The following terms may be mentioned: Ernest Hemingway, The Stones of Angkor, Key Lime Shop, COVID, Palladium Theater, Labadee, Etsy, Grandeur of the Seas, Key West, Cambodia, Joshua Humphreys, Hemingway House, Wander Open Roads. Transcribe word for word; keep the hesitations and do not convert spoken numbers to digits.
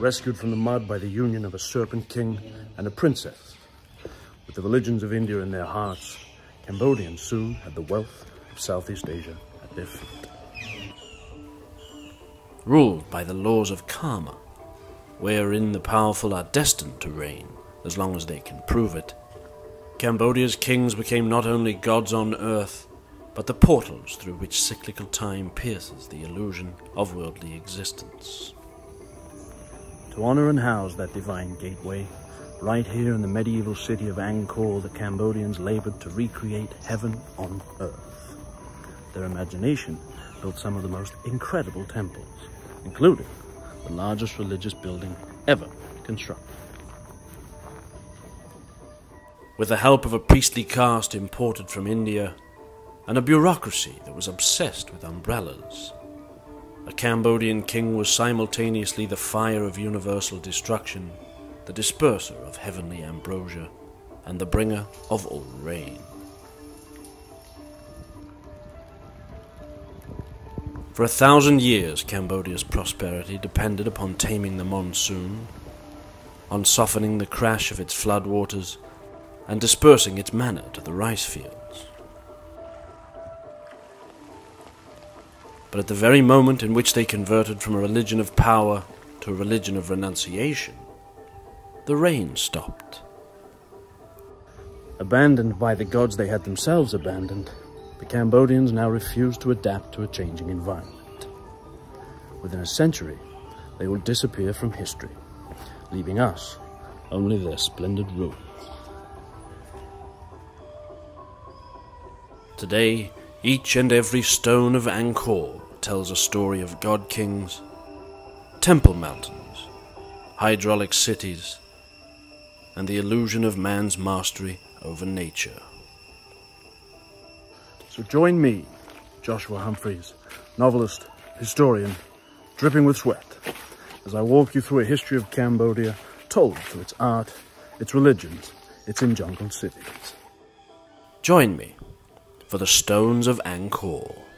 rescued from the mud by the union of a serpent king and a princess. With the religions of India in their hearts, Cambodians soon had the wealth of Southeast Asia at their feet. Ruled by the laws of karma, wherein the powerful are destined to reign as long as they can prove it, Cambodia's kings became not only gods on earth, but the portals through which cyclical time pierces the illusion of worldly existence. To honor and house that divine gateway, right here in the medieval city of Angkor, the Cambodians labored to recreate heaven on earth. Their imagination built some of the most incredible temples, including the largest religious building ever constructed. With the help of a priestly caste imported from India, and a bureaucracy that was obsessed with umbrellas, a Cambodian king was simultaneously the fire of universal destruction, the disperser of heavenly ambrosia, and the bringer of all rain. For a thousand years, Cambodia's prosperity depended upon taming the monsoon, on softening the crash of its floodwaters, and dispersing its manna to the rice fields. But at the very moment in which they converted from a religion of power to a religion of renunciation, the rain stopped. Abandoned by the gods they had themselves abandoned, the Cambodians now refused to adapt to a changing environment. Within a century, they will disappear from history, leaving us only their splendid ruins. Today, each and every stone of Angkor tells a story of god kings, temple mountains, hydraulic cities, and the illusion of man's mastery over nature. So join me, Joshua Humphreys, novelist, historian, dripping with sweat, as I walk you through a history of Cambodia told through its art, its religions, its enjungled cities. Join me for the Stones of Angkor.